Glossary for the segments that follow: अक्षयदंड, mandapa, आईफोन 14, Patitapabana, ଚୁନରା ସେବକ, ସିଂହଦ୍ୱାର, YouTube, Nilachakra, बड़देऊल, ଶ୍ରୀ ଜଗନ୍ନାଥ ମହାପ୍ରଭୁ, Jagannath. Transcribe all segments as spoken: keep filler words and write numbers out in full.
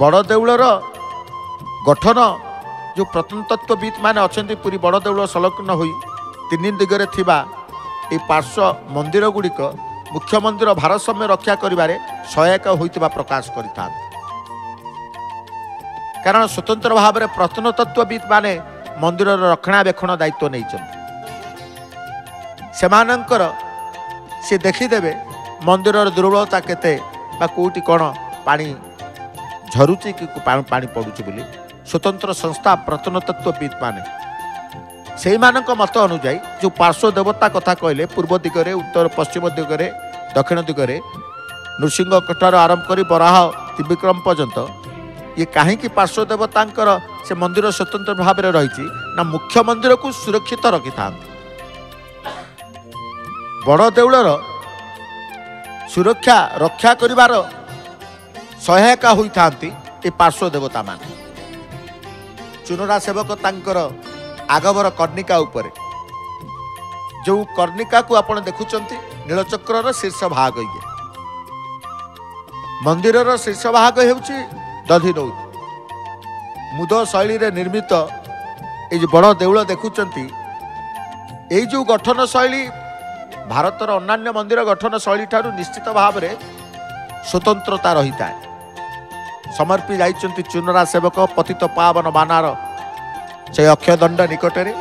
बड़देऊलर गठन जो प्रत्नतत्वविद मैंने अच्छा पूरी बड़देऊल संलग्न हो तीन दिगरे थिबा ए पार्श्व मंदिर गुड़िक मुख्य मंदिर भारसाम्य रक्षा करिवारे सहायक होइतिबा प्रकाश करिता कारण स्वतंत्र भाव में प्रत्नतत्वविद मैंने मंदिर रक्षणाबेक्षण दायित्व नहीं से देखिदेवे मंदिर दुर्बलता केते कोटी कौन पानी झरुची कि पानी पड़ुची बोली स्वतंत्र संस्था प्रत्नतत्वविद माने से मत अनुजाई जो पार्श्व देवता कथा कहले पूर्व दिगरे उत्तर पश्चिम दिगरे दक्षिण दिगरे नृसिंह कठार आरंभ कर बराह त्रिविक्रम पर्यंत ये कहीं पार्श्व देवता से मंदिर स्वतंत्र भाव में रही ना मुख्य मंदिर को सुरक्षित रखि था बड़देऊलर सुरक्षा रक्षा करिवार सहायक होई थांती ए पार्श्व देवता मान चुनरा सेवक तांकर आगवर कर्णिका उपरे जो कर्णिका को आपण देखुचंती नीलचक्र शीर्ष भाग ये मंदिर शीर्ष भाग हेउची दधिनौती मुद शैली रे निर्मित ए जो बड़ देउल देखुचंती ए जो गठन शैली भारतर अन्य मंदिर गठन शैली ठारू निश्चित भाव में स्वतंत्रता रही था समर्पी जा चुनरा सेवक पतित पावन बानार से अक्षयदंड निकटरे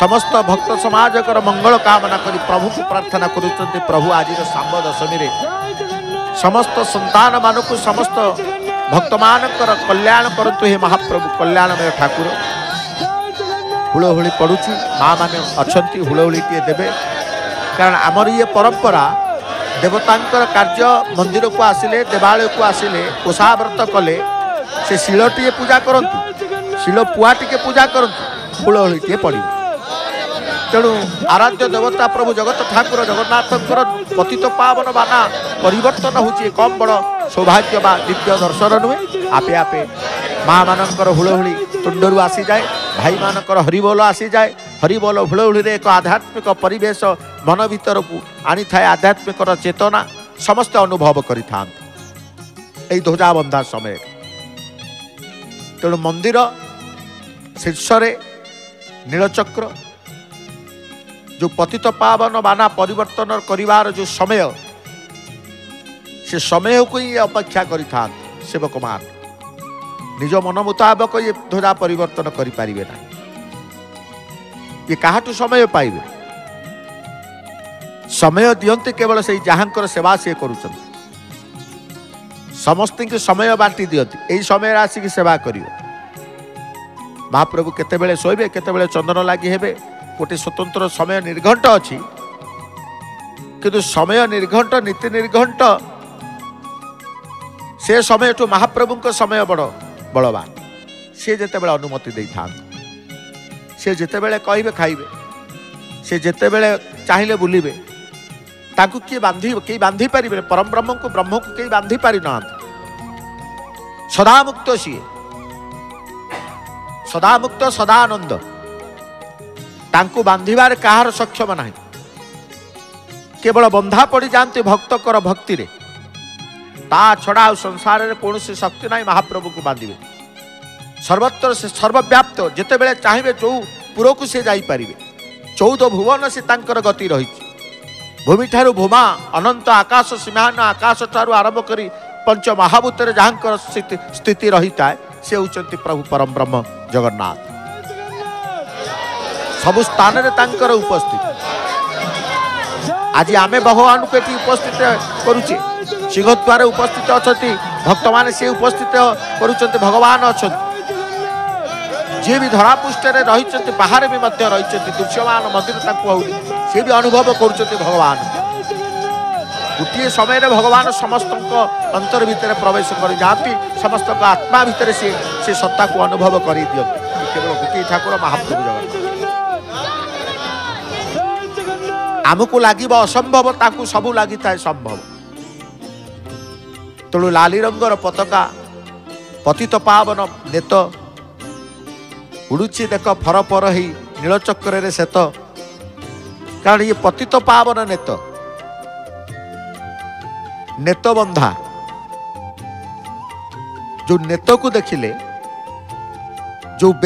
समस्त भक्त समाज कर मंगल कामना करी प्रभु को प्रार्थना करुचंती प्रभु आज सांब दशमी रे समस्त संतान मानक समस्त भक्त मान कल्याण करतु हे महाप्रभु कल्याणमय ठाकुर हुलहुली पड़ुची माँ मैंने अच्छा हुलहुली टे देवे कारण आमर ये परंपरा देवता कार्य मंदिर को आसिले देवालय को आसिले ओषाव्रत कले से शिलटे पूजा करती शिल पुआटे पूजा करती हुलहुली टे पड़ तेणु आराध्य देवता प्रभु जगत ठाकुर जगन्नाथ पतित पावन बाना परिवर्तन होची कम बड़ सौभाग्य बा दिव्य दर्शन नुहे आपे आपे माँ मानकर हुलहुली तुंडरू आसी जाए भाई मानकर हरिबोल आसी जाए हरिबोल हुलहुली रे एक आध्यात्मिक परिवेश मन भीतर को आनी थाए आध्यात्मिक चेतना समस्त अनुभव करिथांती ध्वजाबंधा समय तेणु मंदिर शीर्ष नीलचक्र जो पतित पावन बाना परिवर्तन करिवार जो समय से समय को ही अपेक्षा करिथांती सेवक मान निज मन मुताबक ये ध्वजा परिवर्तन करें ना ये काहाटू समय पाइबे समय दियंते केवल से जहां सेवा सी कर समस्त की समय बांटी दियंती यही समय आसिक सेवा कर महाप्रभु केतेबेले सोइबे केतेबेले चंदन लगी हेबे गोटे स्वतंत्र समय निर्घंट अच्छी किंतु समय निर्घंट नीति निर्घंट से समय तो महाप्रभु समय बड़ बलवान सी जिते बड़े अनुमति दे था सी जिते बड़े कहे खाइबे सी जिते बड़े चाहिए बुलबे ताकू किए बांधी कई बांधी पारे परम ब्रह्म को ब्रह्म को कई बांधी पारि ना सदामुक्त सीए सदामुक्त सदा आनंद तांकू बांधीबार कहार सक्षम ना केवल बंधा पड़ जाती भक्त कर भक्ति रे ता छड़ा संसार रे कौन सी शक्ति ना महाप्रभु को बांधे सर्वत्र से सर्वव्याप्त जिते बेले चाहिए चौ पुरो को सी जापारे चौदह भुवन से तांकर गति रही भूमि ठारू भूमा अनंत आकाश सीमान आकाश ठारू आरंभ कर पंच महाभूत जहाँ स्थिति रही था से होती प्रभु परम ब्रह्म जगन्नाथ सबु स्थान रे तांकर उपस्थित आज आमे भगवान को उपस्थित करुचे सिंहद्वार उपस्थित अच्छी भक्त मान से उपस्थित कर भगवान अच्छा जी भी धरापृष्ठ रही बाहर भी मध्य रही दृश्यमान मंदिर सी भी अनुभव कर भगवान गोटे समय रे भगवान समस्त अंतर भितर प्रवेश कर जाती समस्त आत्मा भितर से से सत्ता को अनुभव कर दिखती केवल गोटे ठाकुर महाप्रभु जगन्नाथ आमको लगे असंभव ताकू सबू लगी था संभव तेणु लाली रंगर पताका पतित पावन नेत उड़ुची देख फर फर ही नीलचक्र सेत कारण ये पतित पावन नेत नेत बंधा जो नेत को देखिले, जो